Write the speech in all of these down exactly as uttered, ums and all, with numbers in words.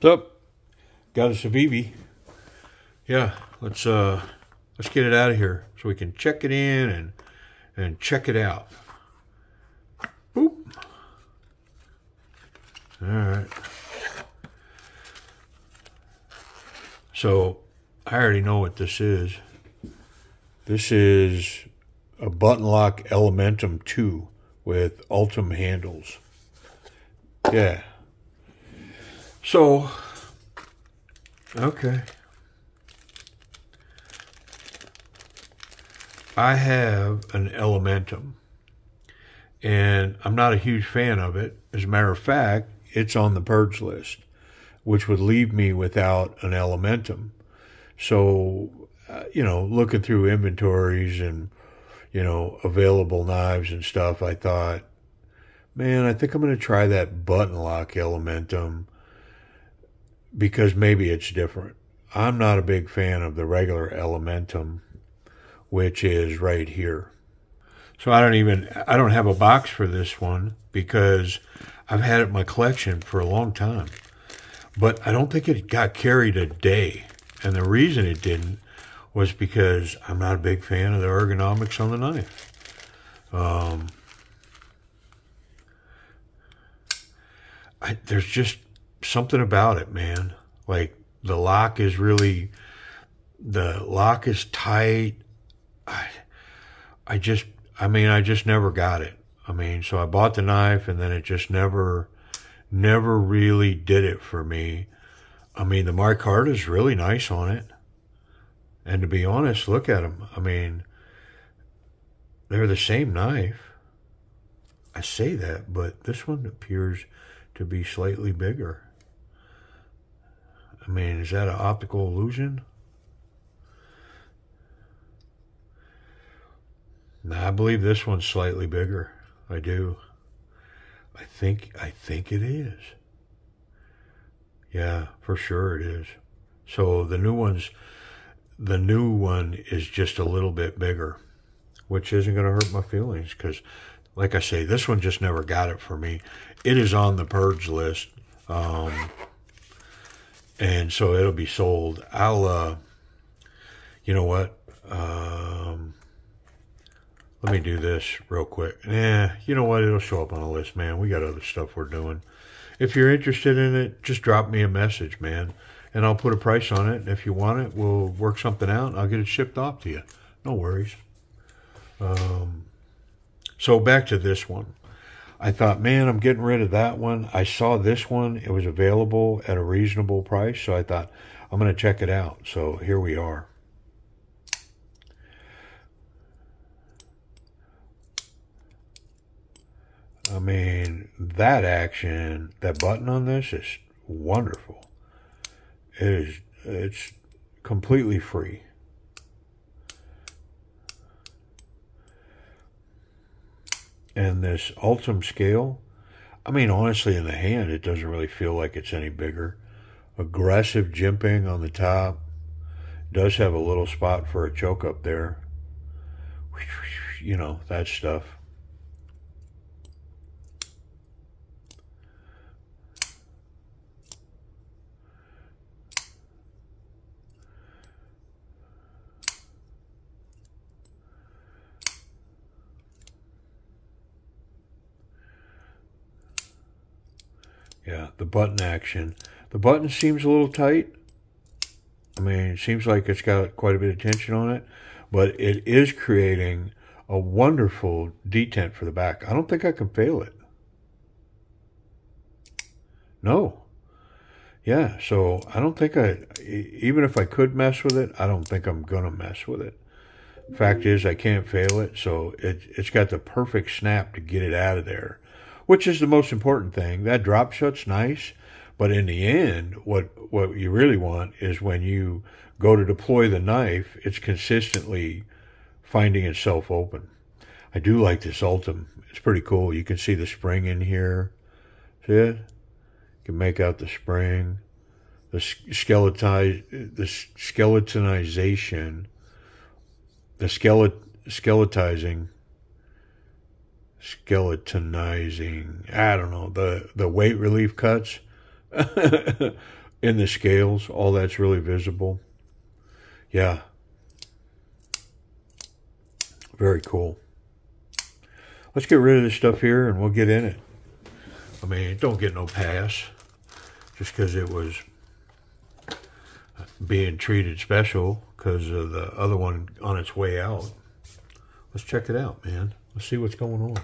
So, got a Civivi. Yeah, let's uh, let's get it out of here so we can check it in and and check it out. Boop. All right. So I already know what this is. This is a Button Lock Elementum two with Ultem handles. Yeah. So, okay. I have an Elementum, and I'm not a huge fan of it. As a matter of fact, it's on the purge list, which would leave me without an Elementum. So, uh, you know, looking through inventories and, you know, available knives and stuff, I thought, man, I think I'm going to try that Button Lock Elementum because maybe it's different. I'm not a big fan of the regular Elementum, which is right here. So I don't even, I don't have a box for this one because I've had it in my collection for a long time. But I don't think it got carried a day. And the reason it didn't was because I'm not a big fan of the ergonomics on the knife. Um, I, there's just something about it, man. Like the lock is really, the lock is tight. I, I just, I mean, I just never got it. I mean, so I bought the knife and then it just never, never really did it for me. I mean, the micarta is really nice on it. And to be honest, look at them. I mean, they're the same knife. I say that, but this one appears to be slightly bigger. I mean, is that an optical illusion? I believe this one's slightly bigger. I do. I think, I think it is. Yeah, for sure it is. So the new one's, the new one is just a little bit bigger, which isn't going to hurt my feelings because, like I say, this one just never got it for me. It is on the purge list, um, and so it'll be sold. I'll, uh, you know what? Um... Let me do this real quick. Nah, you know what? It'll show up on the list, man. We got other stuff we're doing. If you're interested in it, just drop me a message, man. And I'll put a price on it. And if you want it, we'll work something out. And I'll get it shipped off to you. No worries. Um, so back to this one. I thought, man, I'm getting rid of that one. I saw this one. It was available at a reasonable price. So I thought, I'm going to check it out. So here we are. I mean, that action, that button on this is wonderful. It is, it's completely free. And this Ultem scale, I mean, honestly, in the hand, it doesn't really feel like it's any bigger. Aggressive jimping on the top. Does have a little spot for a choke up there. You know, that stuff. Yeah, the button action. The button seems a little tight. I mean, it seems like it's got quite a bit of tension on it, but it is creating a wonderful detent for the back. I don't think I can fail it. No. Yeah, so I don't think I, even if I could mess with it, I don't think I'm going to mess with it. Fact is, I can't fail it, so it, it's got the perfect snap to get it out of there, which is the most important thing. That drop shot's nice, but in the end, what, what you really want is when you go to deploy the knife, it's consistently finding itself open. I do like this Ultem. It's pretty cool. You can see the spring in here. See it? You can make out the spring. The, skeletize, the skeletonization, the skelet, skeletizing, skeletonizing, I don't know, the the weight relief cuts in the scales, all that's really visible. Yeah. Very cool. Let's get rid of this stuff here and we'll get in it. I mean, it don't get no pass just because it was being treated special because of the other one on its way out. Let's check it out, man. Let's see what's going on.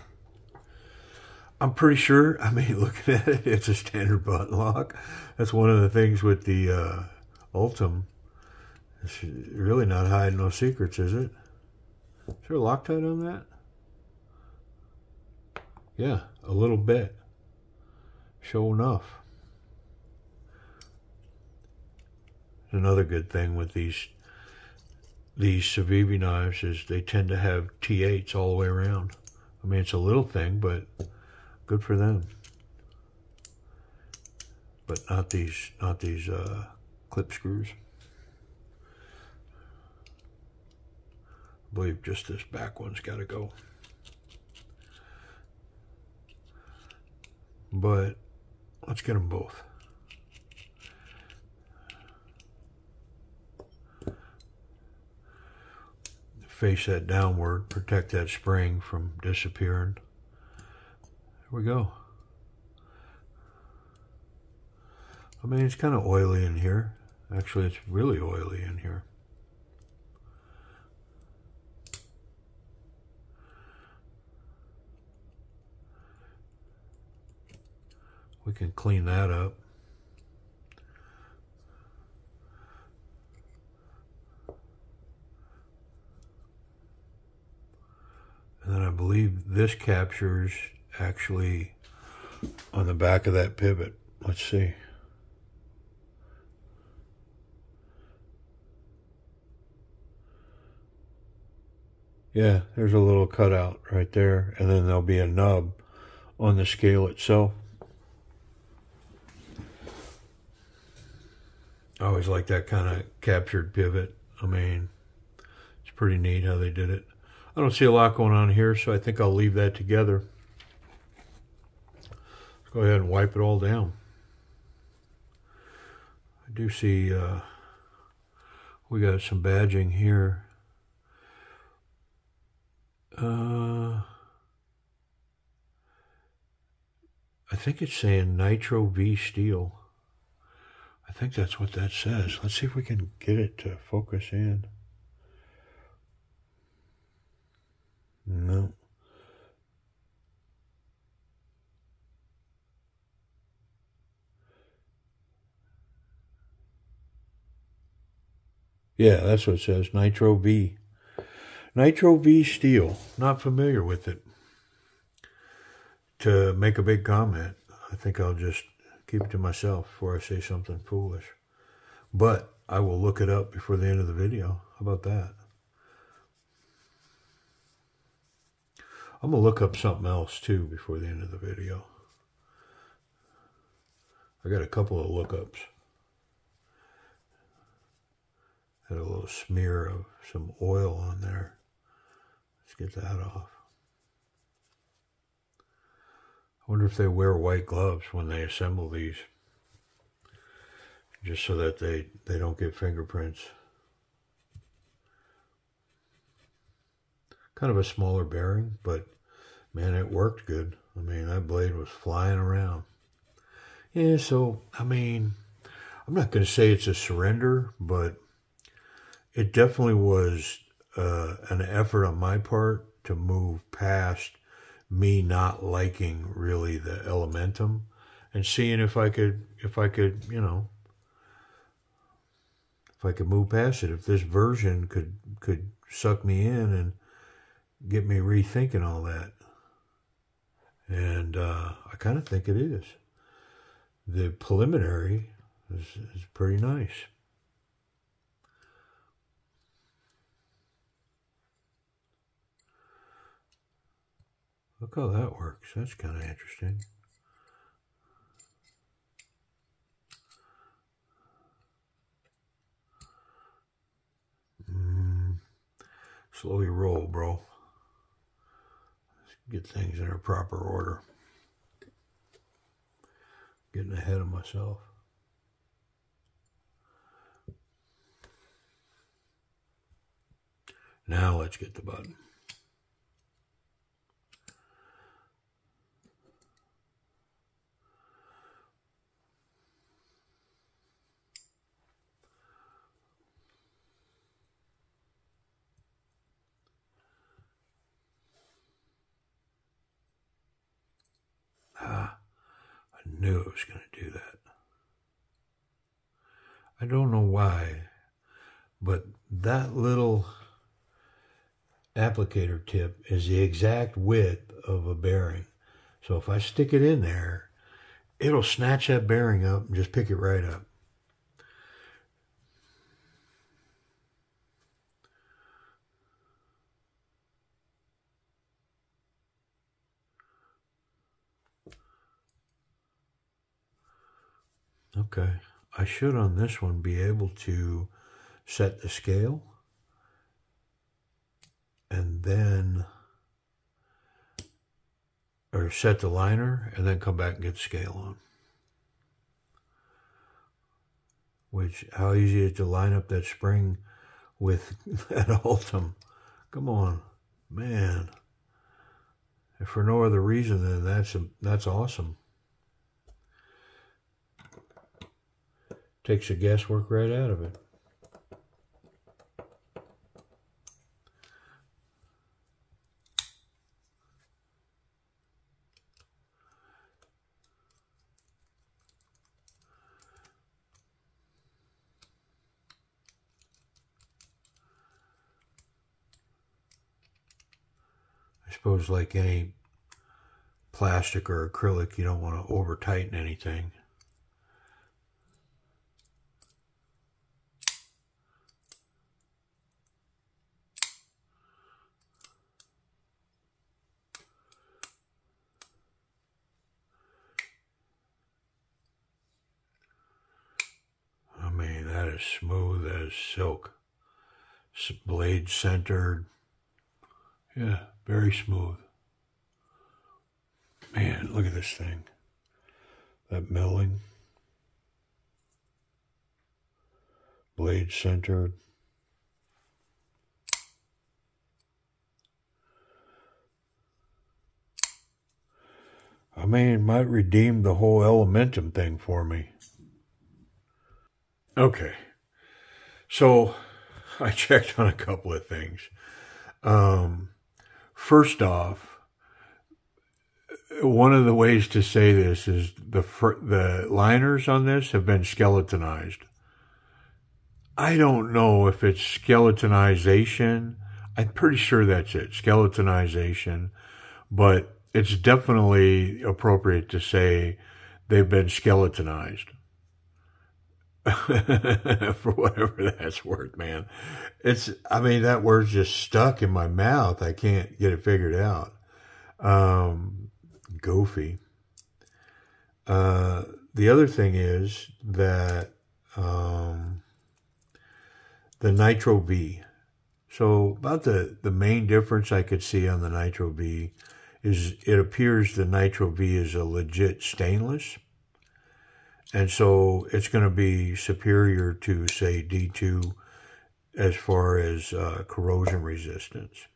I'm pretty sure, I mean, looking at it, it's a standard button lock. That's one of the things with the uh, Ultem. It's really not hiding no secrets, is it? Is there a Loctite on that? Yeah, a little bit. Sure enough. Another good thing with these these Civivi knives is they tend to have T eights all the way around. I mean, it's a little thing, but good for them. But not these not these uh, clip screws. I believe just this back one's got to go. But let's get them both. Face that downward, protect that spring from disappearing. There we go. I mean, it's kind of oily in here. Actually, it's really oily in here. We can clean that up. And then I believe this captures actually on the back of that pivot. Let's see. Yeah, there's a little cutout right there. And then there'll be a nub on the scale itself. I always like that kind of captured pivot. I mean, it's pretty neat how they did it. I don't see a lot going on here, so I think I'll leave that together. Let's go ahead and wipe it all down. I do see uh, we got some badging here. Uh, I think it's saying Nitro V steel. I think that's what that says. Let's see if we can get it to focus in. No. Yeah, that's what it says, Nitro V. Nitro V steel. Not familiar with it. To make a big comment, I think I'll just keep it to myself before I say something foolish. But I will look it up before the end of the video. How about that? I'm going to look up something else too before the end of the video. I got a couple of lookups. Had a little smear of some oil on there. Let's get that off. I wonder if they wear white gloves when they assemble these, just so that they, they don't get fingerprints. Kind of a smaller bearing, but man, it worked good. I mean, that blade was flying around. Yeah, so, I mean, I'm not going to say it's a surrender, but it definitely was uh, an effort on my part to move past me not liking really the Elementum and seeing if I could, if I could, you know, if I could move past it, if this version could, could suck me in and get me rethinking all that. And uh, I kind of think it is. The preliminary is, is pretty nice. Look how that works. That's kind of interesting. Mm. Slowly roll, bro. Let's get things in their proper order. Getting ahead of myself. Now let's get the button. Ah, I knew it was going to do that. I don't know why, but that little applicator tip is the exact width of a bearing. So if I stick it in there, it'll snatch that bearing up and just pick it right up. Okay, I should on this one be able to set the scale and then, or set the liner and then come back and get the scale on. Which, how easy is it to line up that spring with that Ultem? Come on, man. If for no other reason than that's, that's awesome. Takes the guesswork right out of it. I suppose like any plastic or acrylic, you don't want to over tighten anything. Smooth as silk, blade centered, yeah, very smooth. Man, look at this thing, that milling, blade centered. I mean, it might redeem the whole Elementum thing for me. Okay, so I checked on a couple of things. Um, first off, one of the ways to say this is the the liners on this have been skeletonized. I don't know if it's skeletonization. I'm pretty sure that's it, skeletonization. But it's definitely appropriate to say they've been skeletonized. For whatever that's worth, man. It's, I mean, that word's just stuck in my mouth. I can't get it figured out. Um, goofy. Uh, the other thing is that um, the Nitro V. So about the, the main difference I could see on the Nitro V is it appears the Nitro V is a legit stainless. And so it's going to be superior to, say, D two as far as uh, corrosion resistance.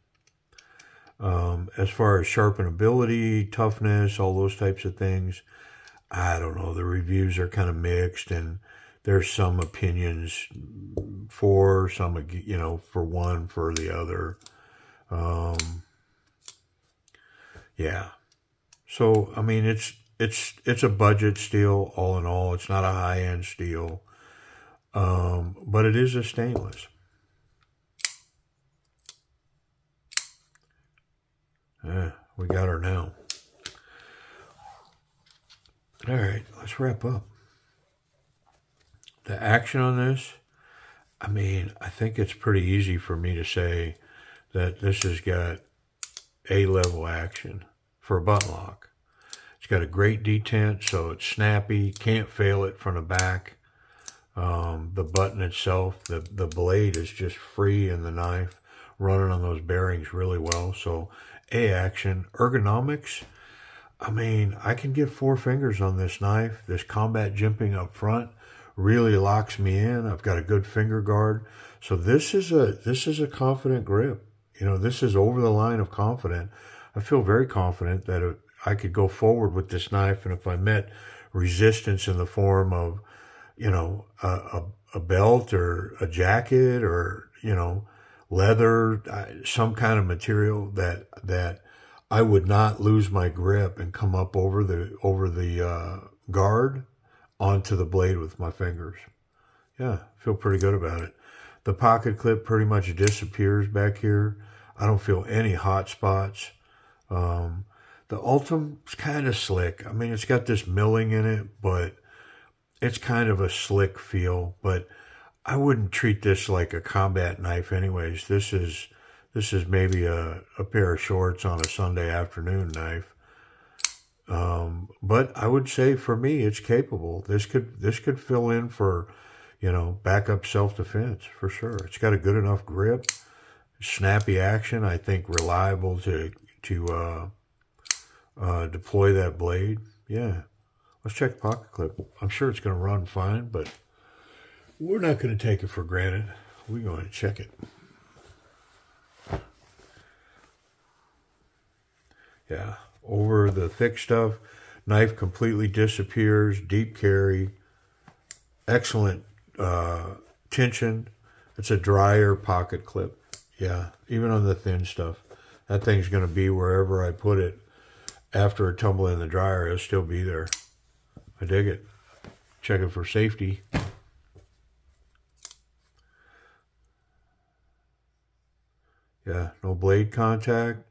Um, as far as sharpenability, toughness, all those types of things, I don't know. The reviews are kind of mixed, and there's some opinions for, some, you know, for one, for the other. Um, yeah. So, I mean, it's... It's it's a budget steel, all in all. It's not a high-end steel, um, but it is a stainless. Yeah, we got her now. All right, let's wrap up. The action on this, I mean, I think it's pretty easy for me to say that this has got A-level action for a button lock. It's got a great detent, so it's snappy. Can't fail it from the back. Um, the button itself, the, the blade is just free in the knife, running on those bearings really well. So, A-action. Ergonomics, I mean, I can get four fingers on this knife. This combat jimping up front really locks me in. I've got a good finger guard. So this is a this is a confident grip. You know, this is over the line of confident. I feel very confident that it, I could go forward with this knife, and if I met resistance in the form of, you know, a, a, a belt or a jacket or, you know, leather, some kind of material, that that I would not lose my grip and come up over the over the uh, guard onto the blade with my fingers. Yeah, feel pretty good about it. The pocket clip pretty much disappears back here. I don't feel any hot spots. Um, the Ultem's kind of slick. I mean, it's got this milling in it, but it's kind of a slick feel. But I wouldn't treat this like a combat knife anyways. This is this is maybe a, a pair of shorts on a Sunday afternoon knife. Um, but I would say for me, it's capable. This could this could fill in for, you know, backup self-defense for sure. It's got a good enough grip, snappy action. I think reliable to to uh, uh, deploy that blade. Yeah, let's check the pocket clip. I'm sure it's going to run fine, but we're not going to take it for granted. We're going to check it. Yeah, over the thick stuff, knife completely disappears, deep carry, excellent uh, tension. It's a drier pocket clip. Yeah, even on the thin stuff. That thing's going to be wherever I put it. After a tumble in the dryer, it'll still be there. I dig it. Check it for safety. Yeah, no blade contact,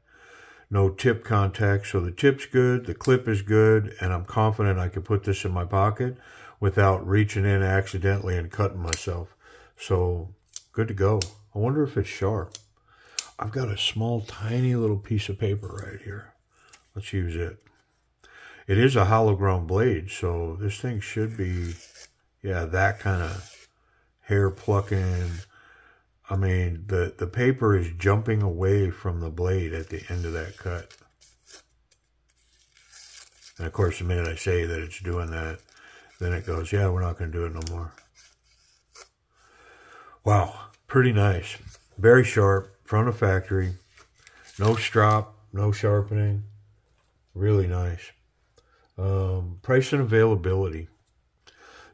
no tip contact. So the tip's good, the clip is good, and I'm confident I can put this in my pocket without reaching in accidentally and cutting myself. So good to go. I wonder if it's sharp. I've got a small, tiny little piece of paper right here. Let's use it. It is a hollow grown blade, so this thing should be, yeah, that kind of hair plucking. I mean, the, the paper is jumping away from the blade at the end of that cut. And of course, the minute I say that it's doing that, then it goes, yeah, we're not going to do it no more. Wow, pretty nice. Very sharp, front of factory. No strop, no sharpening. Really nice. Um, price and availability.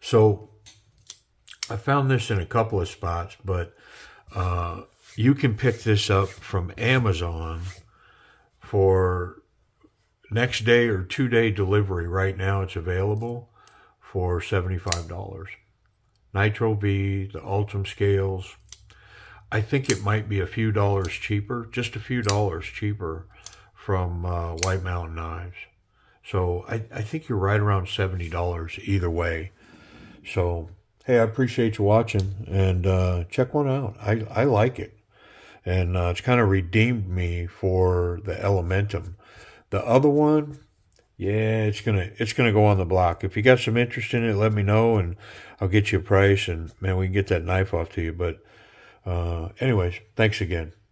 So, I found this in a couple of spots, but Uh, you can pick this up from Amazon for next day or two day delivery. Right now it's available for seventy-five dollars. Nitro V, the Ultem scales. I think it might be a few dollars cheaper, just a few dollars cheaper from uh, White Mountain Knives. So I, I think you're right around seventy dollars either way. So hey, I appreciate you watching, and uh, check one out. I, I like it, and uh, it's kind of redeemed me for the Elementum. The other one, yeah, it's gonna it's gonna go on the block. If you got some interest in it, let me know, and I'll get you a price, and man, we can get that knife off to you. But uh, anyways, thanks again.